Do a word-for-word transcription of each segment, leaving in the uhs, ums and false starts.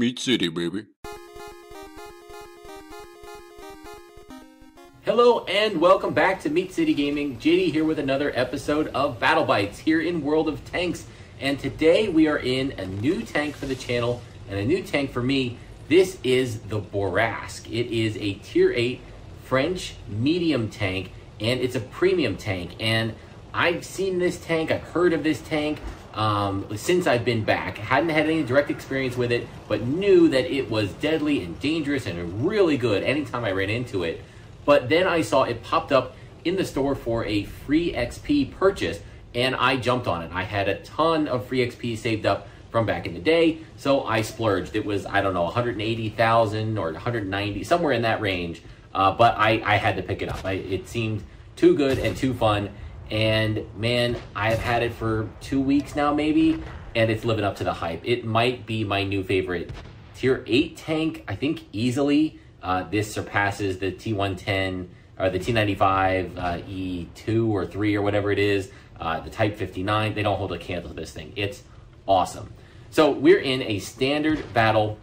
Meat City, baby. Hello and welcome back to Meat City Gaming. J D here with another episode of Battle Bites here in World of Tanks. And today we are in a new tank for the channel and a new tank for me. This is the Bourrasque. It is a tier eight French medium tank, and it's a premium tank. And I've seen this tank, I've heard of this tank um, since I've been back. Hadn't had any direct experience with it, but knew that it was deadly and dangerous and really good anytime I ran into it. But then I saw it popped up in the store for a free X P purchase, and I jumped on it. I had a ton of free X P saved up from back in the day, so I splurged. It was, I don't know, one hundred eighty thousand or one hundred ninety, somewhere in that range, uh, but I, I had to pick it up. I, it seemed too good and too fun. And man, I've had it for two weeks now maybe, and it's living up to the hype. It might be my new favorite tier eight tank, I think, easily. Uh, this surpasses the T one ten or the T ninety-five E two uh, or three or whatever it is, uh, the Type fifty-nine. They don't hold a candle to this thing. It's awesome. So we're in a standard battle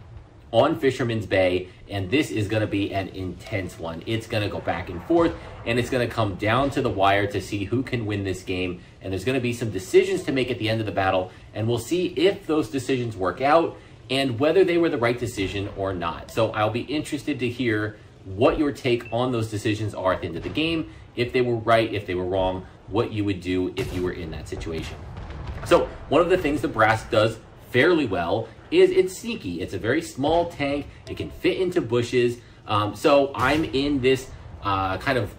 on Fisherman's Bay, and this is going to be an intense one. It's going to go back and forth, and it's going to come down to the wire to see who can win this game. And there's going to be some decisions to make at the end of the battle, and we'll see if those decisions work out and whether they were the right decision or not. So I'll be interested to hear what your take on those decisions are at the end of the game, if they were right, if they were wrong, what you would do if you were in that situation. So one of the things the Bourrasque does fairly well is it's sneaky. It's a very small tank. It can fit into bushes. Um, so I'm in this uh, kind of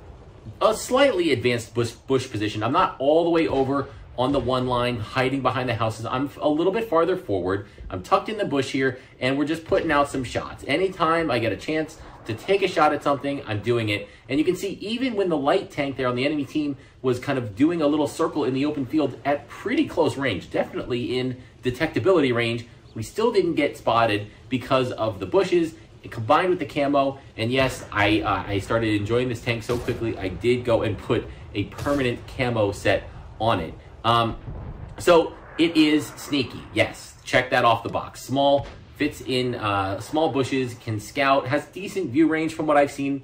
a slightly advanced bush, bush position. I'm not all the way over on the one line hiding behind the houses. I'm a little bit farther forward. I'm tucked in the bush here, and we're just putting out some shots. Anytime I get a chance to take a shot at something, I'm doing it. And you can see even when the light tank there on the enemy team was kind of doing a little circle in the open field at pretty close range, definitely in detectability range, we still didn't get spotted because of the bushes combined with the camo. And yes, I, uh, I started enjoying this tank so quickly, I did go and put a permanent camo set on it. Um, so it is sneaky. Yes, check that off the box. Small, fits in uh, small bushes, can scout, has decent view range from what I've seen.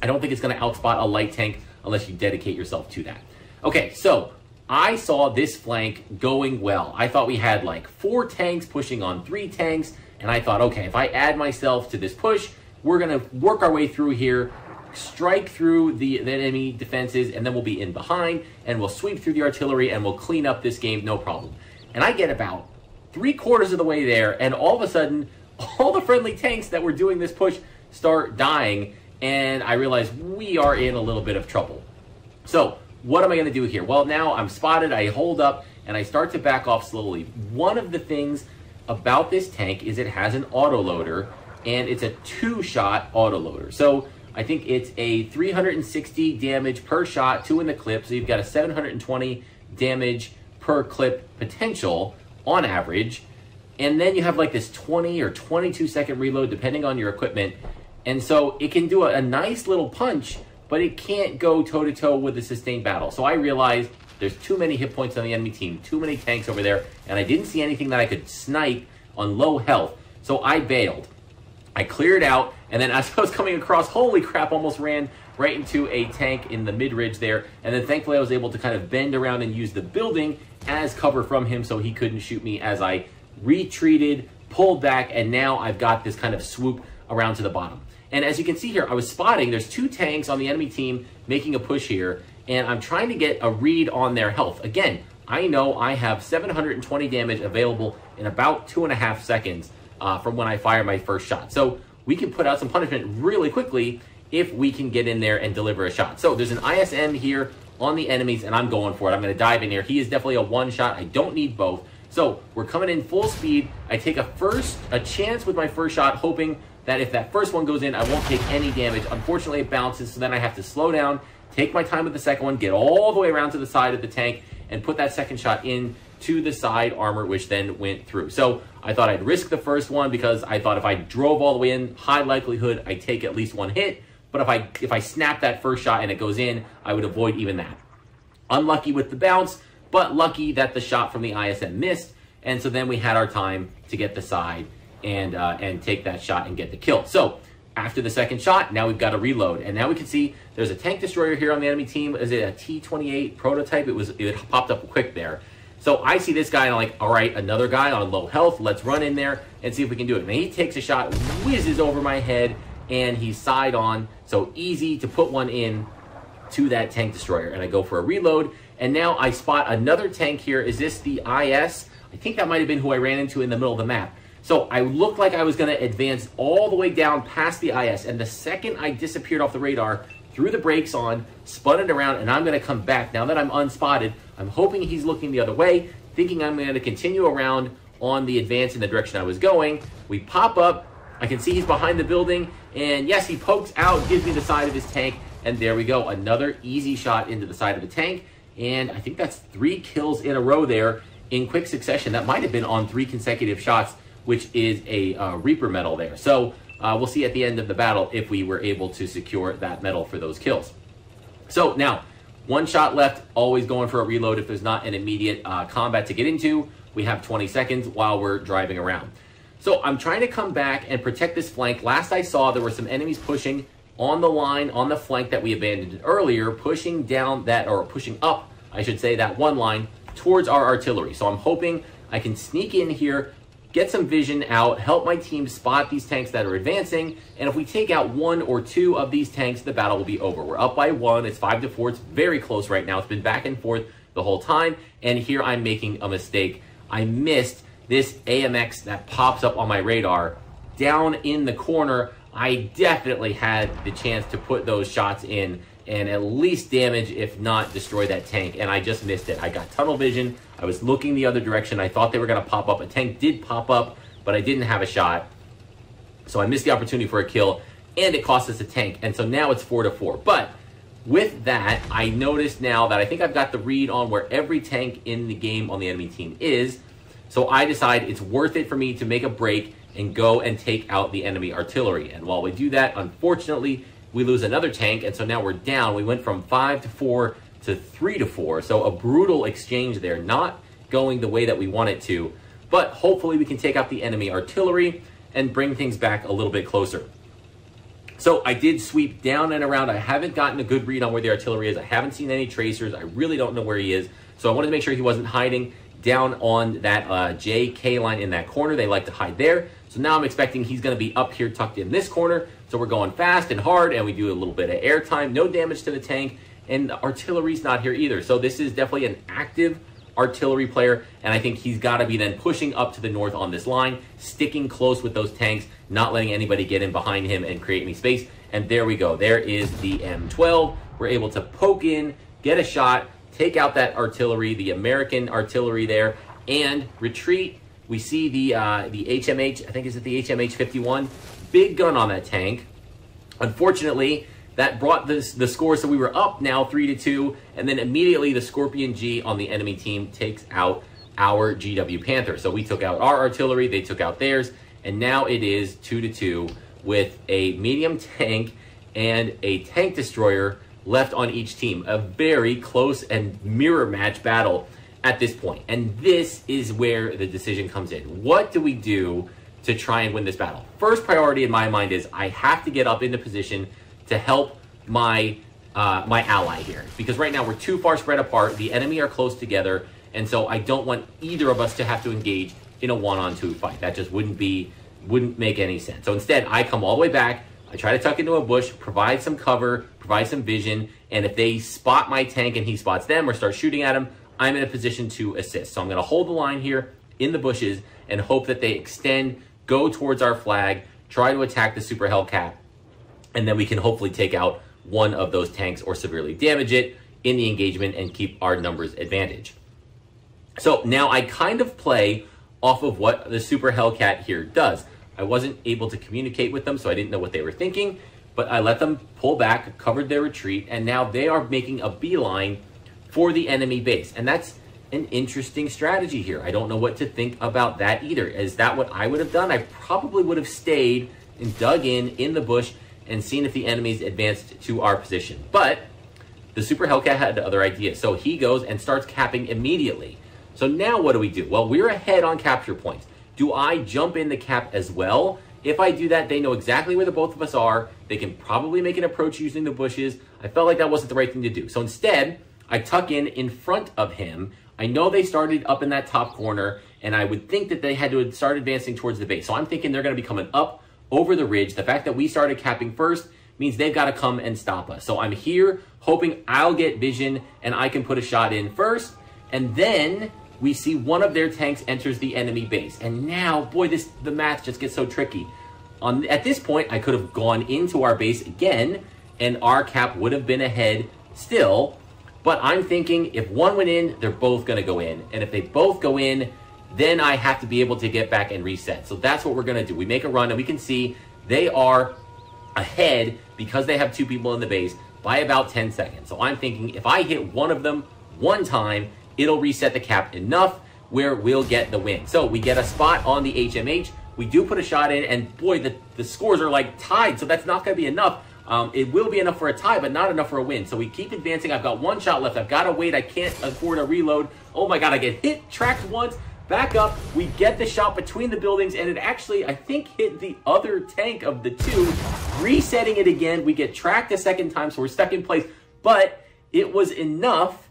I don't think it's going to outspot a light tank unless you dedicate yourself to that. Okay, so I saw this flank going well. I thought we had like four tanks pushing on three tanks, and I thought, okay, if I add myself to this push, we're gonna work our way through here, strike through the, the enemy defenses, and then we'll be in behind, and we'll sweep through the artillery, and we'll clean up this game, no problem. And I get about three quarters of the way there, and all of a sudden, all the friendly tanks that were doing this push start dying, and I realize we are in a little bit of trouble. So, what am I going to do here? Well, now I'm spotted, I hold up, and I start to back off slowly. One of the things about this tank is it has an autoloader, and it's a two-shot autoloader. So I think it's a three hundred sixty damage per shot, two in the clip, so you've got a seven hundred twenty damage per clip potential on average. And then you have like this twenty or twenty-two second reload depending on your equipment. And so it can do a, a nice little punch, but it can't go toe-to-toe with a sustained battle. So I realized there's too many hit points on the enemy team, too many tanks over there, and I didn't see anything that I could snipe on low health. So I bailed. I cleared out, and then as I was coming across, holy crap, almost ran right into a tank in the mid-ridge there, and then thankfully I was able to kind of bend around and use the building as cover from him so he couldn't shoot me as I retreated, pulled back, and now I've got this kind of swoop around to the bottom. And as you can see here, I was spotting, there's two tanks on the enemy team making a push here, and I'm trying to get a read on their health. Again, I know I have seven hundred twenty damage available in about two and a half seconds uh, from when I fire my first shot. So we can put out some punishment really quickly if we can get in there and deliver a shot. So there's an I S M here on the enemies, and I'm going for it. I'm gonna dive in here. He is definitely a one shot. I don't need both. So we're coming in full speed. I take a first, a chance with my first shot, hoping that if that first one goes in, I won't take any damage. Unfortunately, it bounces, so then I have to slow down, take my time with the second one, get all the way around to the side of the tank, and put that second shot in to the side armor, which then went through. So I thought I'd risk the first one because I thought if I drove all the way in, high likelihood I take at least one hit. But if I if I snap that first shot and it goes in, I would avoid even that. Unlucky with the bounce, but lucky that the shot from the I S M missed. And so then we had our time to get the side and uh, and take that shot and get the kill. So after the second shot, now we've got to reload, and now we can see there's a tank destroyer here on the enemy team. Is it a T twenty-eight prototype? It was, it popped up quick there. So I see this guy and I'm like, all right, another guy on low health. Let's run in there and see if we can do it. And he takes a shot, whizzes over my head, and he's side on. So easy to put one in to that tank destroyer. And I go for a reload, and now I spot another tank here. Is this the I S? I think that might have been who I ran into in the middle of the map. So I looked like I was gonna advance all the way down past the I S, and the second I disappeared off the radar, threw the brakes on, spun it around, and I'm gonna come back. Now that I'm unspotted, I'm hoping he's looking the other way, thinking I'm gonna continue around on the advance in the direction I was going. We pop up, I can see he's behind the building, and yes, he pokes out, gives me the side of his tank, and there we go, another easy shot into the side of the tank, and I think that's three kills in a row there in quick succession. That might have been on three consecutive shots, which is a uh, Reaper medal there. So uh, we'll see at the end of the battle if we were able to secure that medal for those kills. So now, one shot left, always going for a reload if there's not an immediate uh, combat to get into. We have twenty seconds while we're driving around. So I'm trying to come back and protect this flank. Last I saw, there were some enemies pushing on the line, on the flank that we abandoned earlier, pushing down that, or pushing up, I should say, that one line towards our artillery. So I'm hoping I can sneak in here, get some vision out, help my team spot these tanks that are advancing, and if we take out one or two of these tanks, the battle will be over. We're up by one, it's five to four, it's very close right now. It's been back and forth the whole time, and here I'm making a mistake. I missed this A M X that pops up on my radar. Down in the corner, I definitely had the chance to put those shots in and at least damage, if not destroy that tank, and I just missed it. I got tunnel vision, I was looking the other direction, I thought they were gonna pop up. A tank did pop up, but I didn't have a shot. So I missed the opportunity for a kill, and it cost us a tank, and so now it's four to four. But with that, I noticed now that I think I've got the read on where every tank in the game on the enemy team is, so I decide it's worth it for me to make a break and go and take out the enemy artillery. And while we do that, unfortunately, we lose another tank, and so now we're down. We went from five to four to three to four, so a brutal exchange there, not going the way that we want it to, but hopefully we can take out the enemy artillery and bring things back a little bit closer. So I did sweep down and around. I haven't gotten a good read on where the artillery is. I haven't seen any tracers. I really don't know where he is, so I wanted to make sure he wasn't hiding down on that uh, J K line in that corner. They like to hide there. So now I'm expecting he's gonna be up here tucked in this corner. So we're going fast and hard, and we do a little bit of air time, no damage to the tank, and the artillery's not here either. So this is definitely an active artillery player, and I think he's gotta be then pushing up to the north on this line, sticking close with those tanks, not letting anybody get in behind him and create any space. And there we go, there is the M twelve. We're able to poke in, get a shot, take out that artillery, the American artillery there, and retreat. We see the uh, the H M H, I think is it the H M H fifty-one, big gun on that tank. Unfortunately, that brought this, the score, so we were up now three to two, and then immediately the Scorpion G on the enemy team takes out our G W Panther. So we took out our artillery, they took out theirs, and now it is two to two with a medium tank and a tank destroyer left on each team. A very close and mirror match battle at this point. And this is where the decision comes in. What do we do to try and win this battle? First priority in my mind is I have to get up into position to help my uh, my ally here, because right now we're too far spread apart. The enemy are close together, and so I don't want either of us to have to engage in a one-on-two fight. That just wouldn't be wouldn't make any sense. So instead, I come all the way back. I try to tuck into a bush, provide some cover, provide some vision, and if they spot my tank and he spots them or start shooting at him, I'm in a position to assist. So I'm gonna hold the line here in the bushes and hope that they extend, go towards our flag, try to attack the Super Hellcat, and then we can hopefully take out one of those tanks or severely damage it in the engagement and keep our numbers advantage. So now I kind of play off of what the Super Hellcat here does. I wasn't able to communicate with them, so I didn't know what they were thinking, but I let them pull back, covered their retreat, and now they are making a beeline for the enemy base. And that's an interesting strategy here. I don't know what to think about that either. Is that what I would have done? I probably would have stayed and dug in in the bush and seen if the enemies advanced to our position. But the Super Hellcat had other ideas. So he goes and starts capping immediately. So now what do we do? Well, we're ahead on capture points. Do I jump in the cap as well? If I do that, they know exactly where the both of us are. They can probably make an approach using the bushes. I felt like that wasn't the right thing to do. So instead, I tuck in in front of him. I know they started up in that top corner, and I would think that they had to start advancing towards the base. So I'm thinking they're going to be coming up over the ridge. The fact that we started capping first means they've got to come and stop us. So I'm here hoping I'll get vision and I can put a shot in first. And then we see one of their tanks enters the enemy base. And now, boy, this the math just gets so tricky. On, at this point, I could have gone into our base again, and our cap would have been ahead still. But I'm thinking if one went in, they're both going to go in. And if they both go in, then I have to be able to get back and reset. So that's what we're going to do. We make a run, and we can see they are ahead because they have two people in the base by about ten seconds. So I'm thinking if I hit one of them one time, it'll reset the cap enough where we'll get the win. So we get a spot on the H M H. We do put a shot in, and boy, the, the scores are like tied, so that's not going to be enough. Um, it will be enough for a tie, but not enough for a win. So we keep advancing. I've got one shot left. I've got to wait. I can't afford a reload. Oh my God, I get hit, tracked once, back up. We get the shot between the buildings, and it actually, I think, hit the other tank of the two. Resetting it again. We get tracked a second time, so we're stuck in place. But it was enough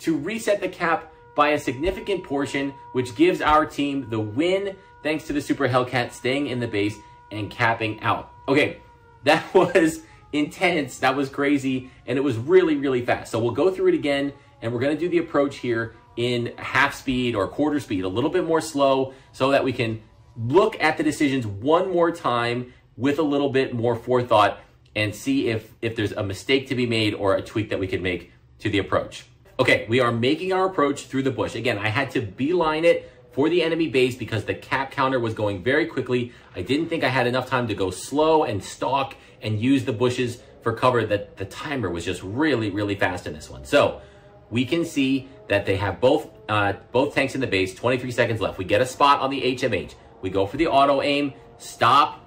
to reset the cap by a significant portion, which gives our team the win thanks to the Super Hellcat staying in the base and capping out. Okay, that was intense, that was crazy, and it was really, really fast. So we'll go through it again, and we're gonna do the approach here in half speed or quarter speed, a little bit more slow, so that we can look at the decisions one more time with a little bit more forethought and see if, if there's a mistake to be made or a tweak that we could make to the approach. Okay, we are making our approach through the bush. Again, I had to beeline it for the enemy base because the cap counter was going very quickly. I didn't think I had enough time to go slow and stalk and use the bushes for cover. That the timer was just really, really fast in this one. So we can see that they have both uh, both tanks in the base, twenty-three seconds left. We get a spot on the H M H. We go for the auto aim, stop.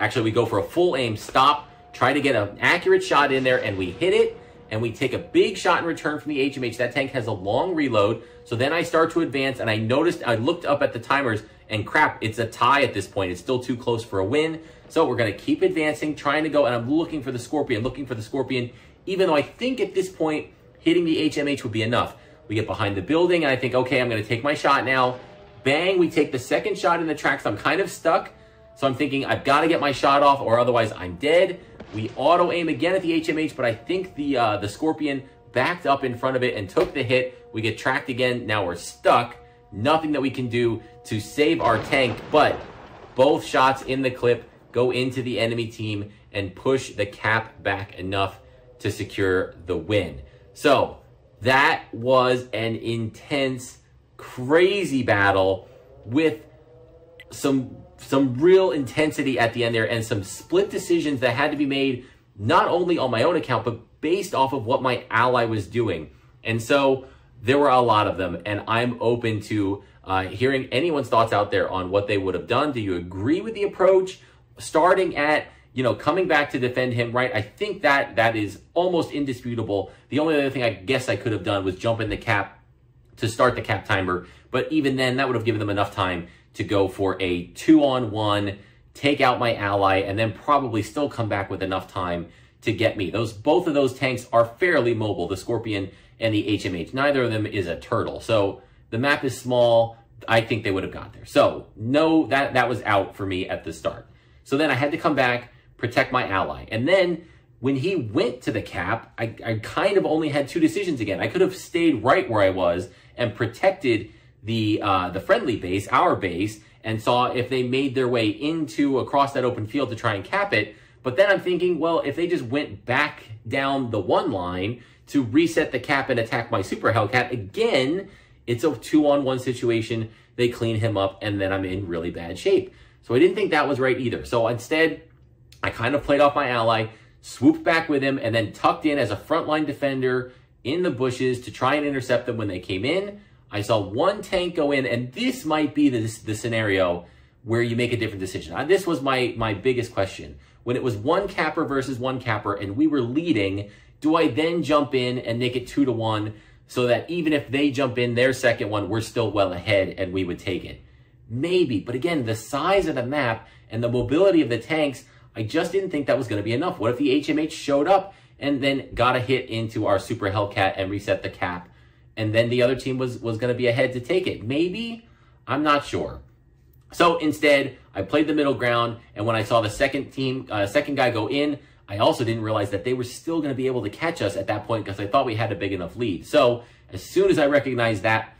Actually, we go for a full aim, stop, try to get an accurate shot in there, and we hit it. And we take a big shot in return from the H M H. That tank has a long reload. So then I start to advance, and I noticed, I looked up at the timers, and crap, it's a tie at this point. It's still too close for a win. So we're gonna keep advancing, trying to go, and I'm looking for the Scorpion, looking for the Scorpion, even though I think at this point, hitting the H M H would be enough. We get behind the building, and I think, okay, I'm gonna take my shot now. Bang, we take the second shot in the tracks. I'm kind of stuck. So I'm thinking I've gotta get my shot off or otherwise I'm dead. We auto aim again at the H M H, but I think the uh, the Scorpion backed up in front of it and took the hit. We get tracked again. Now we're stuck. Nothing that we can do to save our tank, but both shots in the clip go into the enemy team and push the cap back enough to secure the win. So that was an intense, crazy battle with some some real intensity at the end there and some split decisions that had to be made, not only on my own account, but based off of what my ally was doing. And so there were a lot of them, and I'm open to uh, hearing anyone's thoughts out there on what they would have done. Do you agree with the approach? Starting at, you know, coming back to defend him, right? I think that that is almost indisputable. The only other thing I guess I could have done was jump in the cap to start the cap timer. But even then, that would have given them enough time to go for a two on one, take out my ally, and then probably still come back with enough time to get me. Those both of those tanks are fairly mobile, the Scorpion and the H M H. Neither of them is a turtle. So the map is small. I think they would have got there. So no, that, that was out for me at the start. So then I had to come back, protect my ally. And then when he went to the cap, I, I kind of only had two decisions again. I could have stayed right where I was and protected the uh, the friendly base, our base, and saw if they made their way into across that open field to try and cap it. But then I'm thinking, well, if they just went back down the one line to reset the cap and attack my Super Hellcat, again, it's a two on one situation. They clean him up, and then I'm in really bad shape. So I didn't think that was right either. So instead, I kind of played off my ally, swooped back with him, and then tucked in as a frontline defender in the bushes to try and intercept them when they came in. I saw one tank go in, and this might be the, the scenario where you make a different decision. I, this was my, my biggest question. When it was one capper versus one capper and we were leading, do I then jump in and make it two to one so that even if they jump in their second one, we're still well ahead and we would take it? Maybe, but again, the size of the map and the mobility of the tanks, I just didn't think that was going to be enough. What if the H M H showed up and then got a hit into our Super Hellcat and reset the cap, and then the other team was, was going to be ahead to take it? Maybe? I'm not sure. So instead, I played the middle ground, and when I saw the second team, uh, second guy go in, I also didn't realize that they were still going to be able to catch us at that point because I thought we had a big enough lead. So as soon as I recognized that,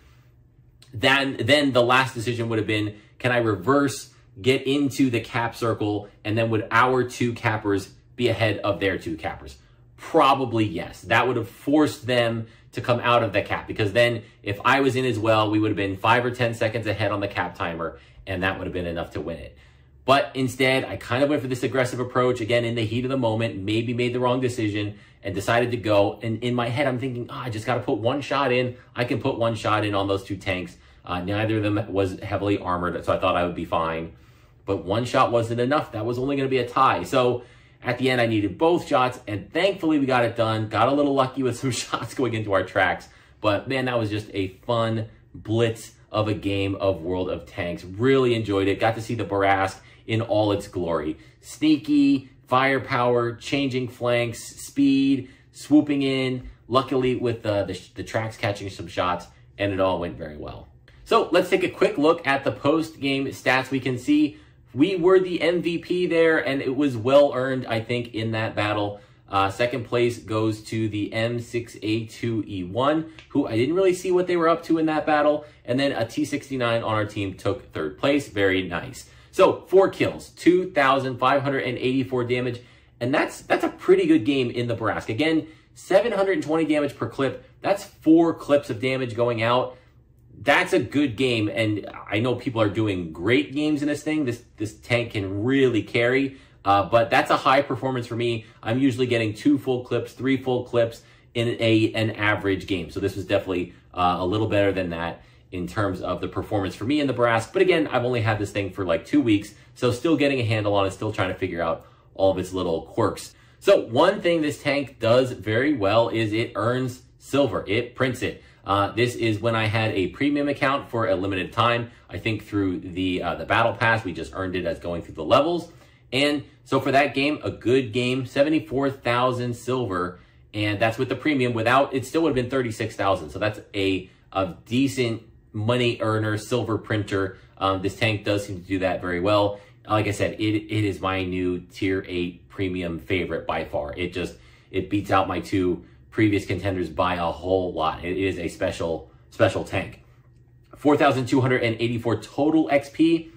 then, then the last decision would have been, can I reverse, get into the cap circle, and then would our two cappers be ahead of their two cappers? Probably yes. That would have forced them to come out of the cap, because then if I was in as well, we would have been five or ten seconds ahead on the cap timer, and that would have been enough to win it. But instead, I kind of went for this aggressive approach, again, in the heat of the moment, maybe made the wrong decision, and decided to go. And in my head, I'm thinking, oh, I just got to put one shot in. I can put one shot in on those two tanks. Uh, neither of them was heavily armored, so I thought I would be fine. But one shot wasn't enough. That was only going to be a tie. So at the end, I needed both shots, and thankfully we got it done. Got a little lucky with some shots going into our tracks. But man, that was just a fun blitz of a game of World of Tanks. Really enjoyed it. Got to see the Bourrasque in all its glory. Sneaky, firepower, changing flanks, speed, swooping in. Luckily, with uh, the, the tracks catching some shots, and it all went very well. So let's take a quick look at the post-game stats. We can see we were the M V P there, and it was well-earned, I think, in that battle. Uh, second place goes to the M six A two E one, who I didn't really see what they were up to in that battle. And then a T sixty-nine on our team took third place. Very nice. So four kills, two thousand five hundred eighty-four damage, and that's that's a pretty good game in the Bourrasque. Again, seven hundred twenty damage per clip. That's four clips of damage going out. That's a good game, and I know people are doing great games in this thing. This this tank can really carry, uh, but that's a high performance for me. I'm usually getting two full clips, three full clips in a an average game, so this was definitely uh, a little better than that in terms of the performance for me in the Bourrasque. But again, I've only had this thing for like two weeks, so still getting a handle on it, still trying to figure out all of its little quirks. So one thing this tank does very well is it earns silver. It prints it. Uh, this is when I had a premium account for a limited time. I think through the uh, the battle pass, we just earned it as going through the levels. And so for that game, a good game, seventy-four thousand silver, and that's with the premium. Without, it still would have been thirty-six thousand. So that's a, a decent money earner, silver printer. Um, this tank does seem to do that very well. Like I said, it it is my new tier eight premium favorite by far. It just, it beats out my two previous contenders by a whole lot. It is a special, special tank. four thousand two hundred eighty-four total X P.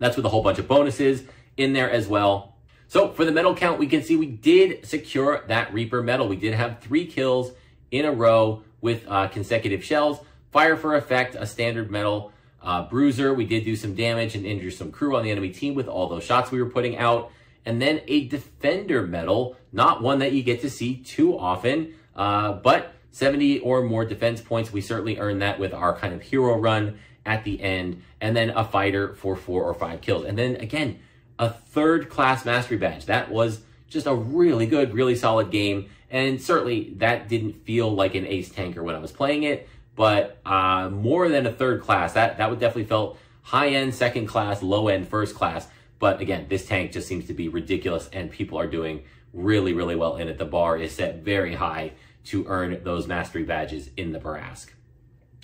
That's with a whole bunch of bonuses in there as well. So for the medal count, we can see we did secure that Reaper medal. We did have three kills in a row with uh, consecutive shells. Fire for Effect, a standard medal. Uh, Bruiser, we did do some damage and injure some crew on the enemy team with all those shots we were putting out. And then a Defender medal, not one that you get to see too often. Uh, but seventy or more defense points, we certainly earned that with our kind of hero run at the end. And then a fighter for four or five kills. And then again, a third class mastery badge. That was just a really good, really solid game. And certainly that didn't feel like an ace tanker when I was playing it, but uh, more than a third class. That, that would definitely felt high end second class, low end first class. But again, this tank just seems to be ridiculous, and people are doing really, really well in it. The bar is set very high to earn those mastery badges in the Bourrasque.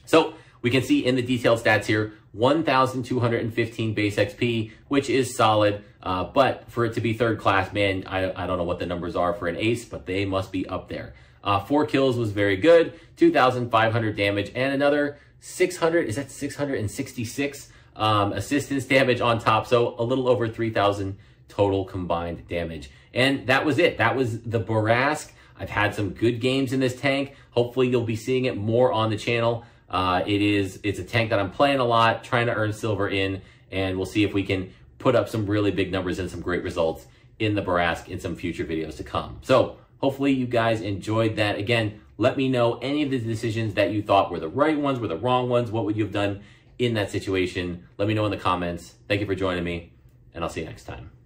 So we can see in the detailed stats here, one thousand two hundred fifteen base X P, which is solid, uh, but for it to be third class, man, I, I don't know what the numbers are for an ace, but they must be up there. Uh, four kills was very good, two thousand five hundred damage, and another six hundred, is that six hundred sixty-six um, assistance damage on top, so a little over three thousand total combined damage. And that was it. That was the Bourrasque. I've had some good games in this tank. Hopefully you'll be seeing it more on the channel. Uh, it is, it's a tank that I'm playing a lot, trying to earn silver in, and we'll see if we can put up some really big numbers and some great results in the Bourrasque in some future videos to come. So hopefully you guys enjoyed that. Again, let me know any of the decisions that you thought were the right ones, were the wrong ones. What would you have done in that situation? Let me know in the comments. Thank you for joining me, and I'll see you next time.